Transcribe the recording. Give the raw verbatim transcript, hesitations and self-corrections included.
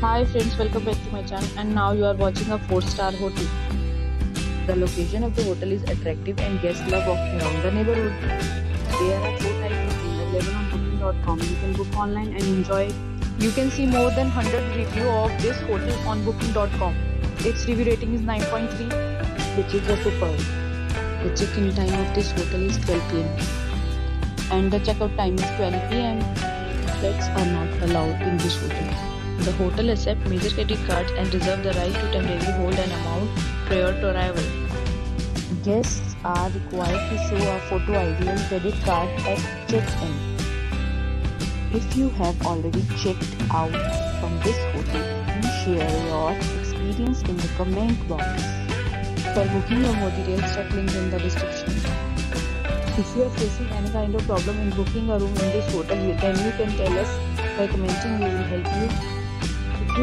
Hi friends, welcome back to my channel, and now you are watching a four star hotel. The location of the hotel is attractive and guests love walking around the neighborhood. There are four types of room available on booking dot com. You can book online and enjoy it. You can see more than one hundred reviews of this hotel on booking dot com. Its review rating is nine point three, which is a superb. The check-in time of this hotel is twelve p m and the check-out time is twelve p m Pets are not allowed in this hotel. The hotel accepts major credit cards and reserves the right to temporarily hold an amount prior to arrival. Guests are required to show a photo I D and credit card at check-in. If you have already checked out from this hotel, please share your experience in the comment box. For booking or more details, check link in the description. If you are facing any kind of problem in booking a room in this hotel, then you can tell us by commenting. We will help you. If